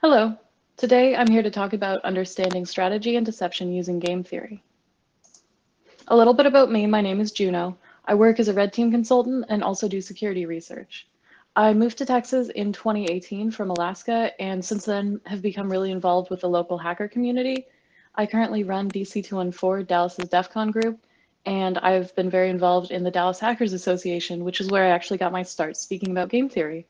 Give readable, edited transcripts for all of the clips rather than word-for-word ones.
Hello, today I'm here to talk about understanding strategy and deception using game theory. A little bit about me, my name is Juno. I work as a red team consultant and also do security research. I moved to Texas in 2018 from Alaska and since then have become really involved with the local hacker community. I currently run DC214, Dallas's DEFCON group, and I've been very involved in the Dallas Hackers Association, which is where I actually got my start speaking about game theory.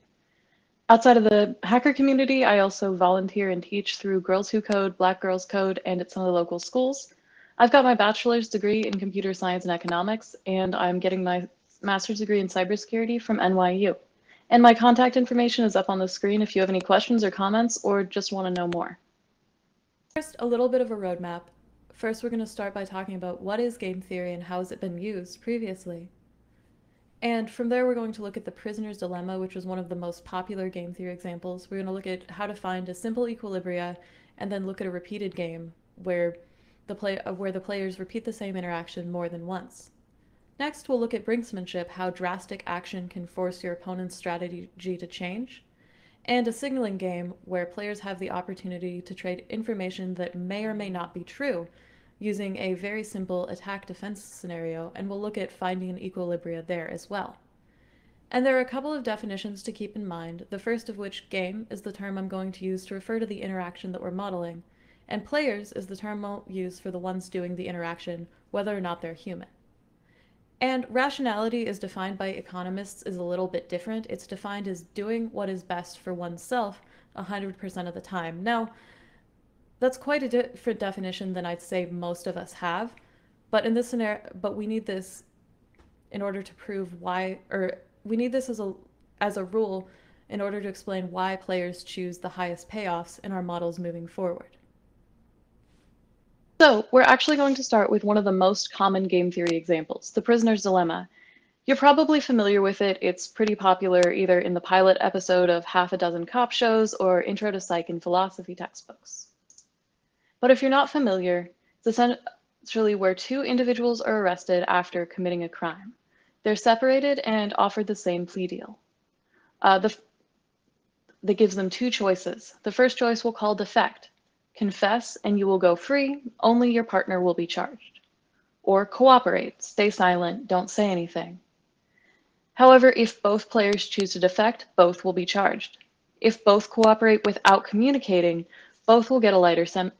Outside of the hacker community, I also volunteer and teach through Girls Who Code, Black Girls Code, and at some of the local schools. I've got my bachelor's degree in computer science and economics, and I'm getting my master's degree in cybersecurity from NYU. And my contact information is up on the screen if you have any questions or comments or just want to know more. First, a little bit of a roadmap. First, we're going to start by talking about what is game theory and how has it been used previously. And from there, we're going to look at the Prisoner's Dilemma, which was one of the most popular game theory examples. We're going to look at how to find a simple equilibria and then look at a repeated game where the players repeat the same interaction more than once. Next, we'll look at brinksmanship, how drastic action can force your opponent's strategy to change, and a signaling game where players have the opportunity to trade information that may or may not be true using a very simple attack-defense scenario, and we'll look at finding an equilibria there as well. And there are a couple of definitions to keep in mind, the first of which, game, is the term I'm going to use to refer to the interaction that we're modeling, and players is the term I'll use for the ones doing the interaction, whether or not they're human. And rationality is defined by economists as a little bit different. It's defined as doing what is best for oneself 100% of the time. Now, that's quite a different definition than I'd say most of us have, but in this scenario, we need this as a rule in order to explain why players choose the highest payoffs in our models moving forward. So we're actually going to start with one of the most common game theory examples, the Prisoner's Dilemma. You're probably familiar with it. It's pretty popular either in the pilot episode of half a dozen cop shows or intro to psych and philosophy textbooks. But if you're not familiar, it's essentially where two individuals are arrested after committing a crime. They're separated and offered the same plea deal. That gives them two choices. The first choice we'll call defect. Confess and you will go free, only your partner will be charged. Or cooperate, stay silent, don't say anything. However, if both players choose to defect, both will be charged. If both cooperate without communicating, both will get a lighter sentence.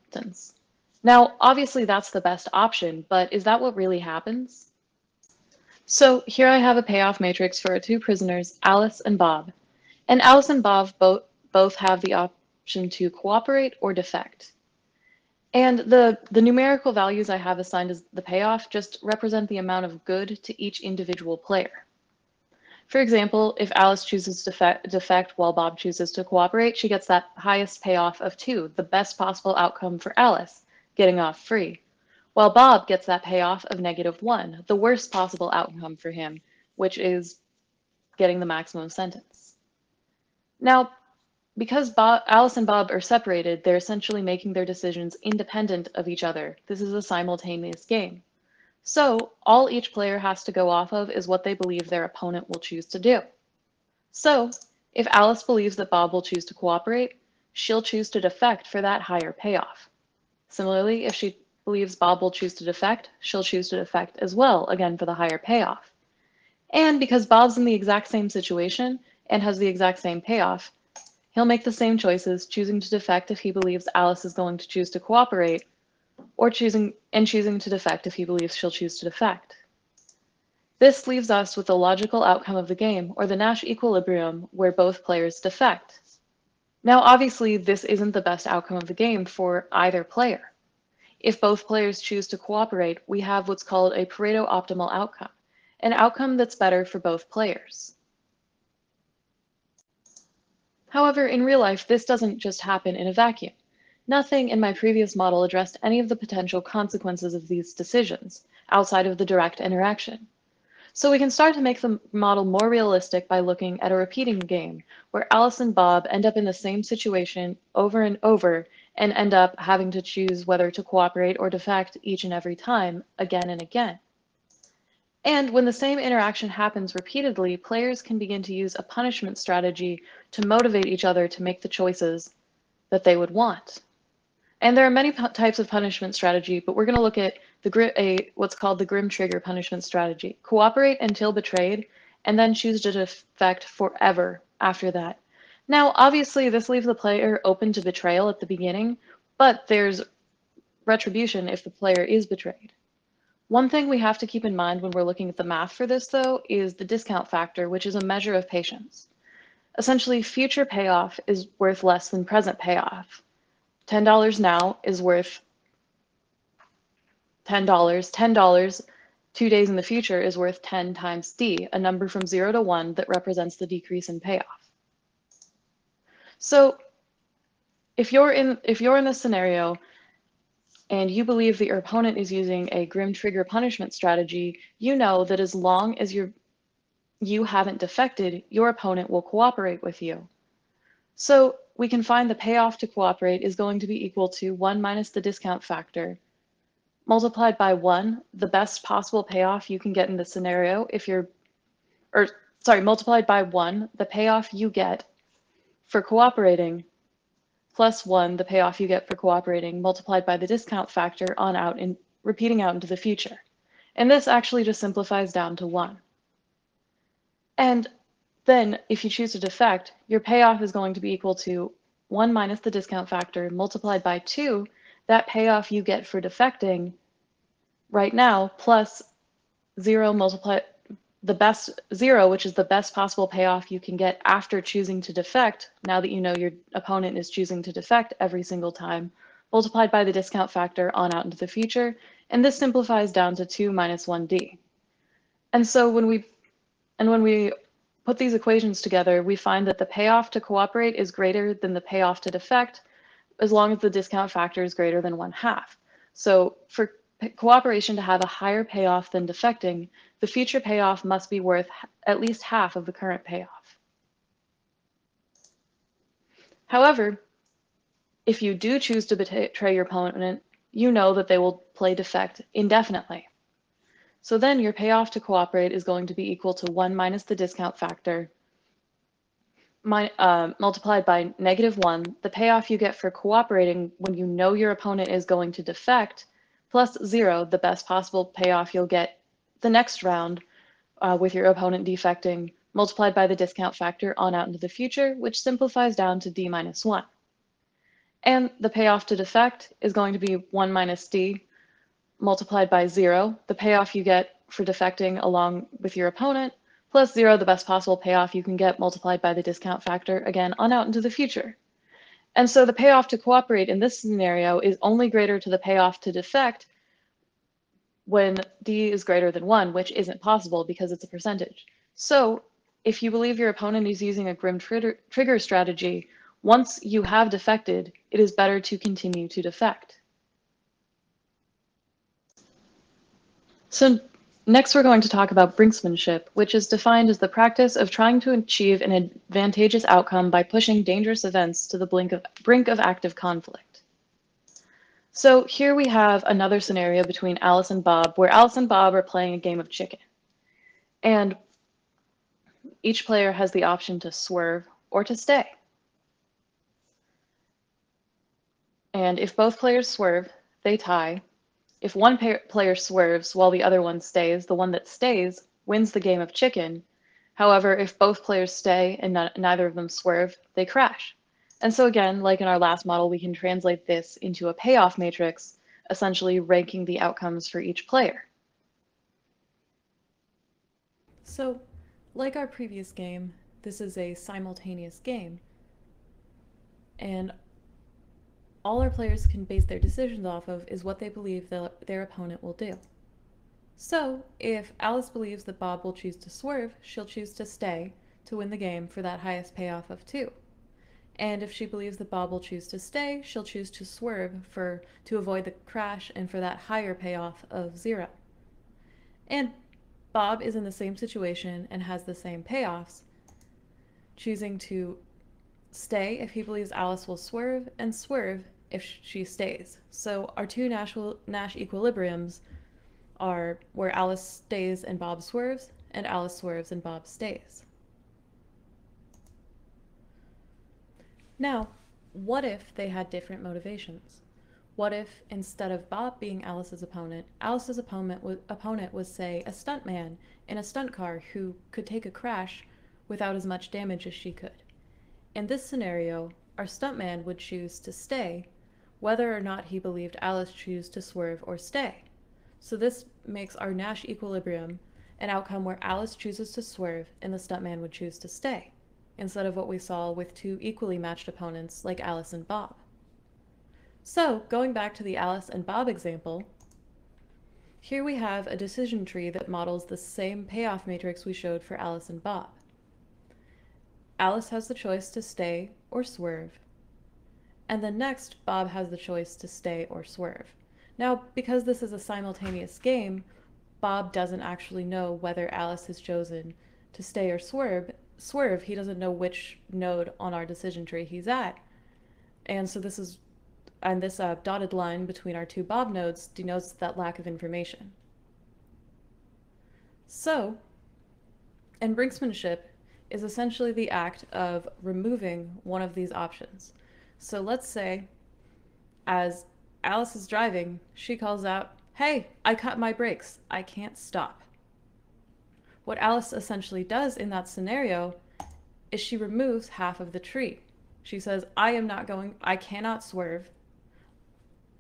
Now, obviously that's the best option, but is that what really happens? So here I have a payoff matrix for our two prisoners, Alice and Bob. And Alice and Bob both have the option to cooperate or defect. And the numerical values I have assigned as the payoff just represent the amount of good to each individual player. For example, if Alice chooses to defect while Bob chooses to cooperate, she gets that highest payoff of 2, the best possible outcome for Alice, getting off free, while Bob gets that payoff of -1, the worst possible outcome for him, which is getting the maximum sentence. Now, because Alice and Bob are separated, they're essentially making their decisions independent of each other. This is a simultaneous game. So all each player has to go off of is what they believe their opponent will choose to do. So if Alice believes that Bob will choose to cooperate, she'll choose to defect for that higher payoff. Similarly, if she believes Bob will choose to defect, she'll choose to defect as well, again for the higher payoff. And because Bob's in the exact same situation and has the exact same payoff, he'll make the same choices, choosing to defect if he believes Alice is going to choose to cooperate, or choosing to defect if he believes she'll choose to defect. This leaves us with the logical outcome of the game, or the Nash equilibrium, where both players defect. Now, obviously, this isn't the best outcome of the game for either player. If both players choose to cooperate, we have what's called a Pareto-optimal outcome, an outcome that's better for both players. However, in real life, this doesn't just happen in a vacuum. Nothing in my previous model addressed any of the potential consequences of these decisions outside of the direct interaction. So we can start to make the model more realistic by looking at a repeating game where Alice and Bob end up in the same situation over and over and end up having to choose whether to cooperate or defect each and every time, again and again. And when the same interaction happens repeatedly, players can begin to use a punishment strategy to motivate each other to make the choices that they would want. And there are many types of punishment strategy, but we're going to look at what's called the Grim Trigger punishment strategy. Cooperate until betrayed, and then choose to defect forever after that. Now, obviously, this leaves the player open to betrayal at the beginning, but there's retribution if the player is betrayed. One thing we have to keep in mind when we're looking at the math for this, though, is the discount factor, which is a measure of patience. Essentially, future payoff is worth less than present payoff. $10 now is worth $10. $10 2 days in the future is worth 10 times D, a number from 0 to 1 that represents the decrease in payoff. So if you're in this scenario and you believe that your opponent is using a Grim Trigger punishment strategy, you know that as long as you haven't defected, your opponent will cooperate with you. So we can find the payoff to cooperate is going to be equal to 1 minus the discount factor, multiplied by 1, the best possible payoff you can get in this scenario multiplied by 1, the payoff you get for cooperating, plus 1, the payoff you get for cooperating, multiplied by the discount factor on out and repeating out into the future. And this actually just simplifies down to 1. And then if you choose to defect, your payoff is going to be equal to 1 minus the discount factor multiplied by 2, that payoff you get for defecting right now, plus 0 multiplied the best 0, which is the best possible payoff you can get after choosing to defect, now that you know your opponent is choosing to defect every single time, multiplied by the discount factor on out into the future. And this simplifies down to 2 minus 1D. And so when we put these equations together, we find that the payoff to cooperate is greater than the payoff to defect, as long as the discount factor is greater than 1/2. So for cooperation to have a higher payoff than defecting, the future payoff must be worth at least half of the current payoff. However, if you do choose to betray your opponent, you know that they will play defect indefinitely. So then your payoff to cooperate is going to be equal to 1 minus the discount factor multiplied by -1, the payoff you get for cooperating when you know your opponent is going to defect, plus 0, the best possible payoff you'll get the next round with your opponent defecting, multiplied by the discount factor on out into the future, which simplifies down to D minus 1. And the payoff to defect is going to be 1 minus D multiplied by 0, the payoff you get for defecting along with your opponent, plus 0, the best possible payoff you can get multiplied by the discount factor, again, on out into the future. And so the payoff to cooperate in this scenario is only greater to the payoff to defect when D is greater than 1, which isn't possible because it's a percentage. So if you believe your opponent is using a Grim Trigger strategy, once you have defected, it is better to continue to defect. So next, we're going to talk about brinksmanship, which is defined as the practice of trying to achieve an advantageous outcome by pushing dangerous events to the brink of active conflict. So here we have another scenario between Alice and Bob, where Alice and Bob are playing a game of chicken. And each player has the option to swerve or to stay. And if both players swerve, they tie. If one player swerves while the other one stays, the one that stays wins the game of chicken. However, if both players stay and neither of them swerve, they crash. And so again, like in our last model, we can translate this into a payoff matrix, essentially ranking the outcomes for each player. So, like our previous game, this is a simultaneous game. And all our players can base their decisions off of is what they believe their opponent will do. So if Alice believes that Bob will choose to swerve, she'll choose to stay to win the game for that highest payoff of 2. And if she believes that Bob will choose to stay, she'll choose to swerve to avoid the crash and for that higher payoff of 0. And Bob is in the same situation and has the same payoffs, choosing to stay if he believes Alice will swerve, and swerve if she stays. So our two Nash equilibriums are where Alice stays and Bob swerves, and Alice swerves and Bob stays. Now, what if they had different motivations? What if instead of Bob being Alice's opponent was, say, a stunt man in a stunt car who could take a crash without as much damage as she could? In this scenario, our stuntman would choose to stay, whether or not he believed Alice chose to swerve or stay. So this makes our Nash equilibrium an outcome where Alice chooses to swerve and the stuntman would choose to stay, instead of what we saw with two equally matched opponents like Alice and Bob. So, going back to the Alice and Bob example, here we have a decision tree that models the same payoff matrix we showed for Alice and Bob. Alice has the choice to stay or swerve, and then next Bob has the choice to stay or swerve. Now, because this is a simultaneous game, Bob doesn't actually know whether Alice has chosen to stay or swerve. He doesn't know which node on our decision tree he's at. And so this is, and this dotted line between our two Bob nodes denotes that lack of information. So, and brinksmanship is essentially the act of removing one of these options. So let's say, as Alice is driving, she calls out, "Hey, I cut my brakes. I can't stop." What Alice essentially does in that scenario is she removes half of the tree. She says, I cannot swerve.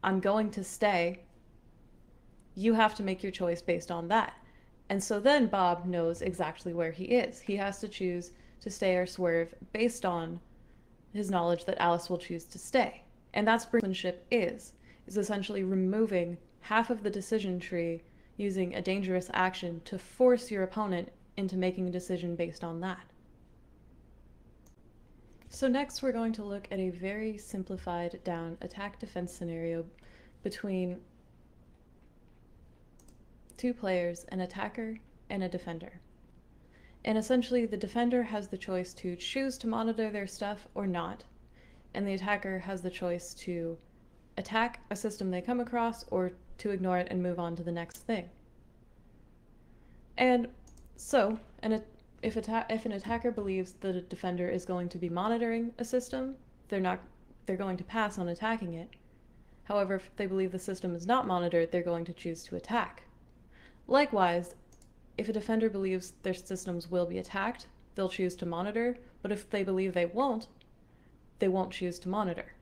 I'm going to stay. You have to make your choice based on that. And so then Bob knows exactly where he is. He has to choose to stay or swerve based on his knowledge that Alice will choose to stay. And that's what brinksmanship is essentially removing half of the decision tree using a dangerous action to force your opponent into making a decision based on that. So next we're going to look at a very simplified down attack defense scenario between two players, an attacker and a defender. And essentially the defender has the choice to choose to monitor their stuff or not, and the attacker has the choice to attack a system they come across or to ignore it and move on to the next thing. And so, if an attacker believes that a defender is going to be monitoring a system, they're going to pass on attacking it. However, if they believe the system is not monitored, they're going to choose to attack. Likewise, if a defender believes their systems will be attacked, they'll choose to monitor, but if they believe they won't choose to monitor.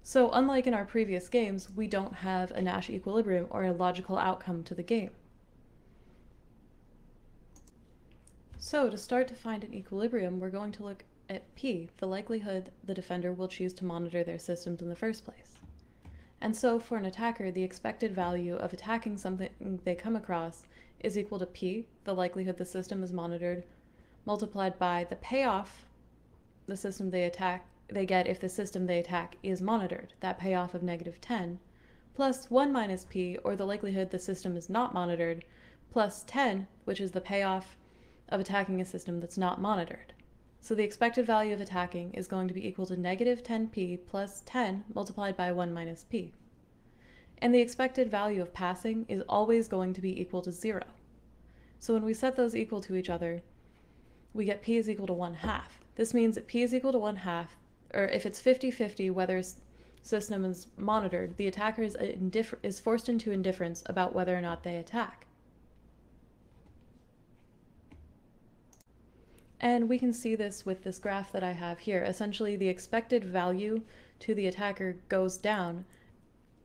So unlike in our previous games, we don't have a Nash equilibrium or a logical outcome to the game. So to start to find an equilibrium, we're going to look at P, the likelihood the defender will choose to monitor their systems in the first place. And so for an attacker, the expected value of attacking something they come across is equal to P, the likelihood the system is monitored, multiplied by the payoff the system they get if the system they attack is monitored, that payoff of -10, plus 1 minus P, or the likelihood the system is not monitored, plus 10, which is the payoff of attacking a system that's not monitored. So the expected value of attacking is going to be equal to -10P plus 10 multiplied by 1 minus P. And the expected value of passing is always going to be equal to 0. So when we set those equal to each other, we get P is equal to 1/2. This means that P is equal to 1/2, or if it's 50-50 whether a system is monitored, the attacker is forced into indifference about whether or not they attack. And we can see this with this graph that I have here. Essentially, the expected value to the attacker goes down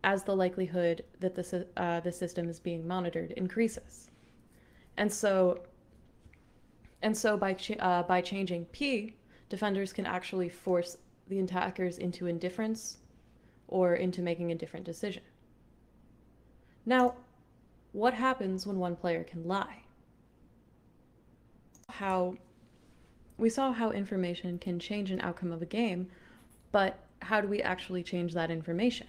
as the likelihood that the system is being monitored increases. And so by changing P, defenders can actually force the attackers into indifference or into making a different decision. Now, what happens when one player can lie? We saw how information can change an outcome of a game, but how do we actually change that information?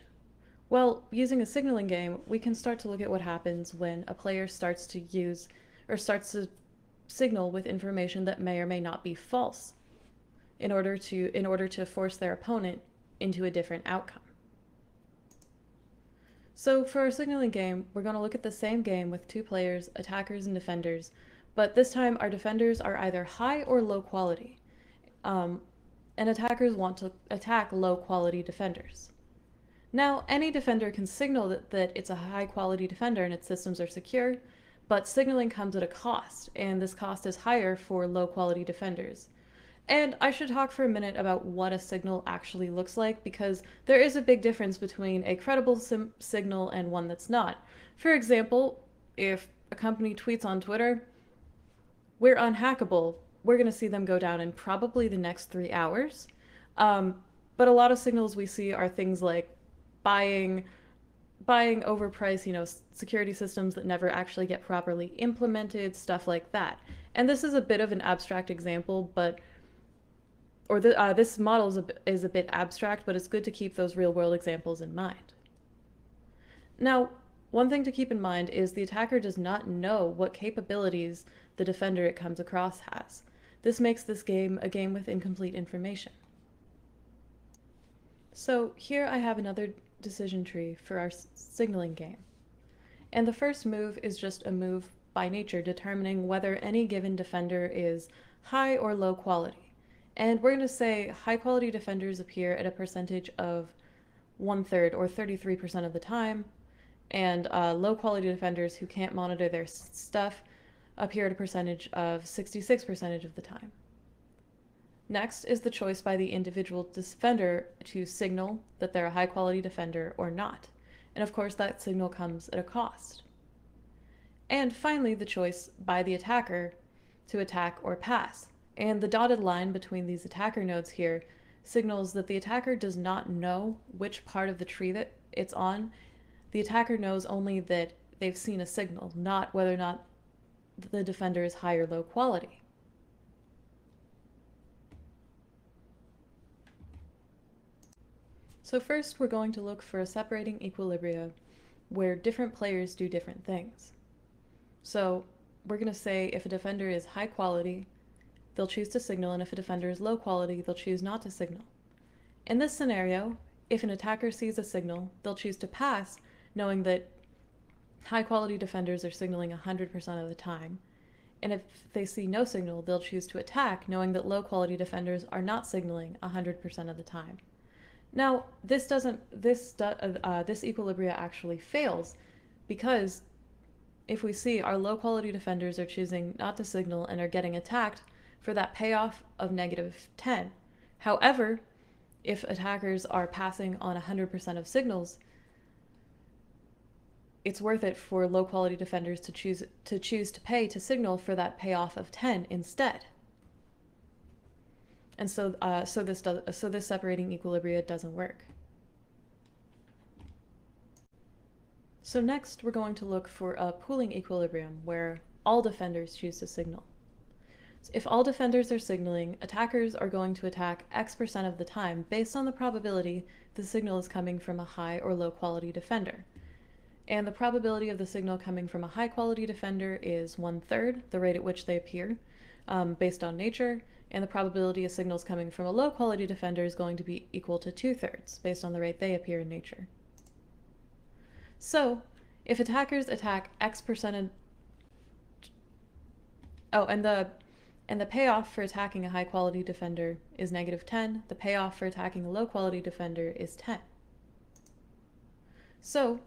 Well, using a signaling game, we can start to look at what happens when a player starts to use or starts to signal with information that may or may not be false in order to force their opponent into a different outcome. So for our signaling game, we're going to look at the same game with two players, attackers and defenders, but this time our defenders are either high or low quality. and attackers want to attack low-quality defenders. Now, any defender can signal that it's a high-quality defender and its systems are secure, but signaling comes at a cost, and this cost is higher for low-quality defenders. And I should talk for a minute about what a signal actually looks like, because there is a big difference between a credible signal and one that's not. For example, if a company tweets on Twitter, "We're unhackable," we're going to see them go down in probably the next 3 hours. But a lot of signals we see are things like buying overpriced, security systems that never actually get properly implemented, stuff like that. And this is a bit of an abstract example, this model is a bit abstract, but it's good to keep those real-world examples in mind. Now, one thing to keep in mind is the attacker does not know what capabilities the defender it comes across has. This makes this game a game with incomplete information. So here I have another decision tree for our signaling game. And the first move is just a move by nature determining whether any given defender is high or low quality. And we're going to say high quality defenders appear at a percentage of 1/3 or 33% of the time, and low quality defenders who can't monitor their stuff appear at a percentage of 66% of the time. Next is the choice by the individual defender to signal that they're a high-quality defender or not. And of course, that signal comes at a cost. And finally, the choice by the attacker to attack or pass. And the dotted line between these attacker nodes here signals that the attacker does not know which part of the tree that it's on. The attacker knows only that they've seen a signal, not whether or not the defender is high or low quality. So first, we're going to look for a separating equilibria where different players do different things. So we're going to say if a defender is high quality, they'll choose to signal, and if a defender is low quality, they'll choose not to signal. In this scenario, if an attacker sees a signal, they'll choose to pass, knowing that high-quality defenders are signaling 100% of the time, and if they see no signal, they'll choose to attack, knowing that low-quality defenders are not signaling 100% of the time. Now, this equilibria actually fails, because if we see our low-quality defenders are choosing not to signal and are getting attacked for that payoff of -10. However, if attackers are passing on 100% of signals, it's worth it for low-quality defenders to choose to pay to signal for that payoff of 10 instead. And so, this separating equilibria doesn't work. So next, we're going to look for a pooling equilibrium where all defenders choose to signal. So if all defenders are signaling, attackers are going to attack X% of the time based on the probability the signal is coming from a high or low-quality defender. And the probability of the signal coming from a high-quality defender is 1/3, the rate at which they appear, based on nature, and the probability of signals coming from a low-quality defender is going to be equal to 2/3, based on the rate they appear in nature. So, if attackers attack X%, and the payoff for attacking a high-quality defender is -10, the payoff for attacking a low-quality defender is 10. So,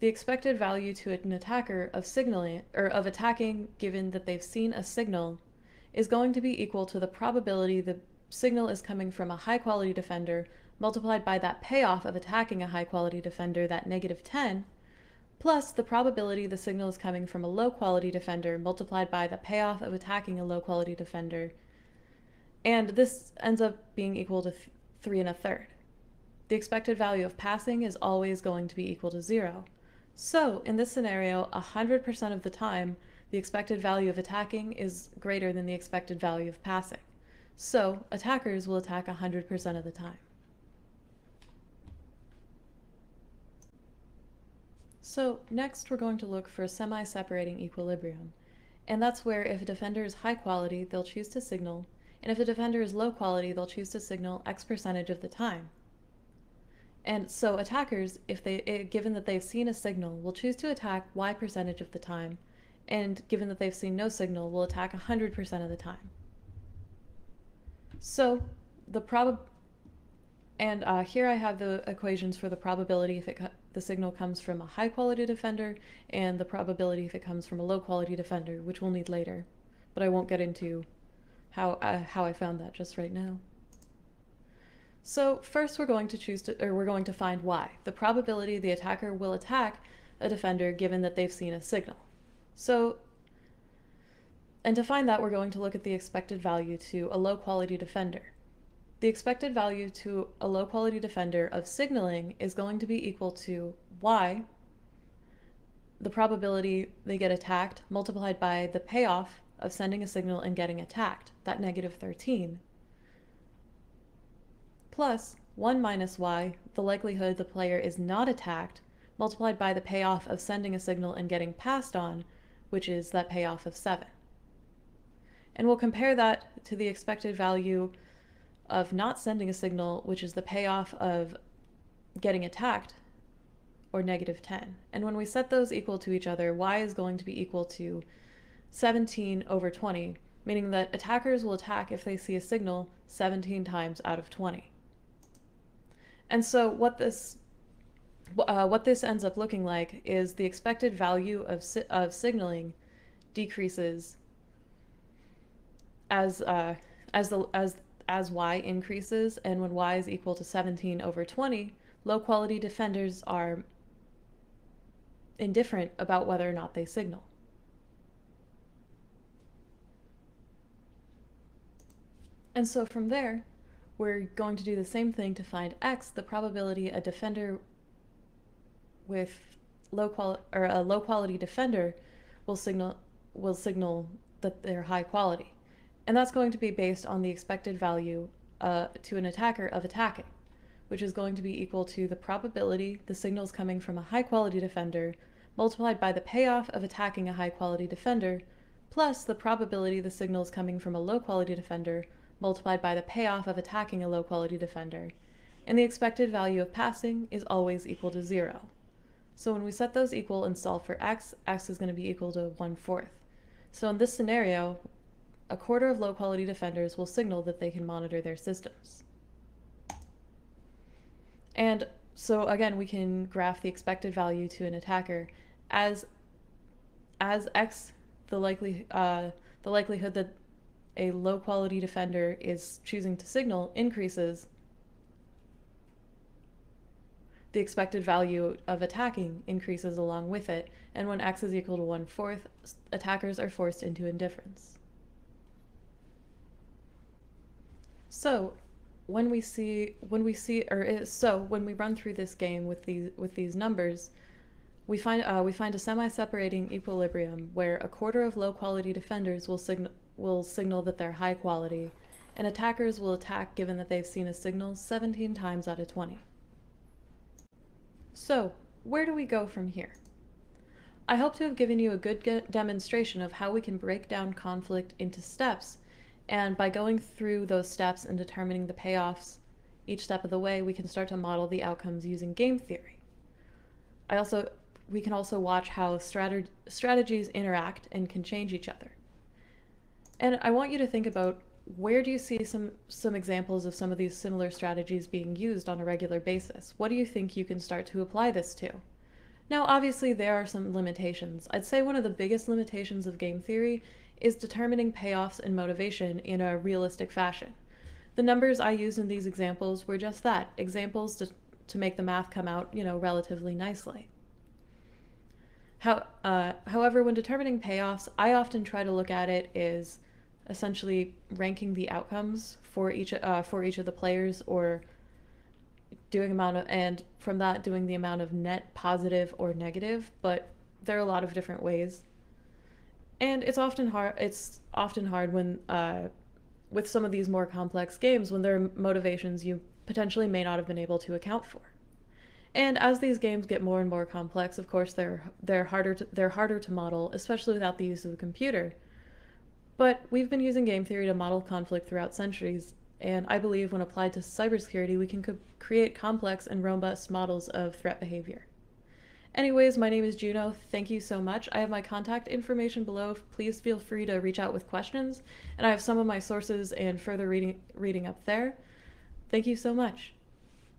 the expected value to an attacker of signaling or of attacking given that they've seen a signal is going to be equal to the probability the signal is coming from a high-quality defender multiplied by that payoff of attacking a high-quality defender, that -10, plus the probability the signal is coming from a low-quality defender multiplied by the payoff of attacking a low-quality defender. And this ends up being equal to 3 1/3. The expected value of passing is always going to be equal to 0. So, in this scenario, 100% of the time, the expected value of attacking is greater than the expected value of passing. So, attackers will attack 100% of the time. So, next we're going to look for a semi-separating equilibrium. And that's where if a defender is high quality, they'll choose to signal, and if the defender is low quality, they'll choose to signal X% of the time. And so attackers, if they, given that they've seen a signal, will choose to attack Y% of the time, and given that they've seen no signal, will attack 100% of the time. So here I have the equations for the probability if the signal comes from a high quality defender, and the probability if it comes from a low quality defender, which we'll need later, but I won't get into how I found that just right now. So first we're going to find Y, the probability the attacker will attack a defender given that they've seen a signal. So, and to find that, we're going to look at the expected value to a low quality defender. The expected value to a low quality defender of signaling is going to be equal to Y, the probability they get attacked, multiplied by the payoff of sending a signal and getting attacked, that -13, plus 1 minus Y, the likelihood the player is not attacked, multiplied by the payoff of sending a signal and getting passed on, which is that payoff of 7. And we'll compare that to the expected value of not sending a signal, which is the payoff of getting attacked, or -10. And when we set those equal to each other, Y is going to be equal to 17/20, meaning that attackers will attack if they see a signal 17 times out of 20. And so what this ends up looking like is the expected value of signaling decreases as Y increases, and when Y is equal to 17/20, low quality defenders are indifferent about whether or not they signal. And so from there, we're going to do the same thing to find X, the probability a defender with a low quality defender will signal that they're high quality. And that's going to be based on the expected value to an attacker of attacking, which is going to be equal to the probability the signal's coming from a high quality defender multiplied by the payoff of attacking a high quality defender, plus the probability the signal's coming from a low quality defender multiplied by the payoff of attacking a low quality defender. And the expected value of passing is always equal to 0. So when we set those equal and solve for X, X is going to be equal to 1/4. So in this scenario, 1/4 of low-quality defenders will signal that they can monitor their systems. And so again, we can graph the expected value to an attacker as X, the likelihood that a low-quality defender is choosing to signal increases, the expected value of attacking increases along with it, and when X is equal to 1/4, attackers are forced into indifference. So, when we run through this game with these numbers, we find a semi-separating equilibrium where 1/4 of low-quality defenders will signal that they're high quality, and attackers will attack given that they've seen a signal 17 times out of 20. So, where do we go from here? I hope to have given you a good demonstration of how we can break down conflict into steps. And by going through those steps and determining the payoffs each step of the way, we can start to model the outcomes using game theory. We can also watch how strategies interact and can change each other. And I want you to think about, where do you see some examples of some of these similar strategies being used on a regular basis? What do you think you can start to apply this to? Now, obviously, there are some limitations. I'd say one of the biggest limitations of game theory is determining payoffs and motivation in a realistic fashion. The numbers I used in these examples were just that, examples to make the math come out, relatively nicely. However, when determining payoffs, I often try to look at it as essentially ranking the outcomes for each of the players, or doing the amount of net positive or negative. But there are a lot of different ways. And it's often hard when, with some of these more complex games, when there are motivations you potentially may not have been able to account for. And as these games get more and more complex, of course, they're harder to model, especially without the use of a computer. But we've been using game theory to model conflict throughout centuries, and I believe when applied to cybersecurity, we can create complex and robust models of threat behavior. Anyways, my name is Juno. Thank you so much. I have my contact information below. Please feel free to reach out with questions, and I have some of my sources and further reading up there. Thank you so much.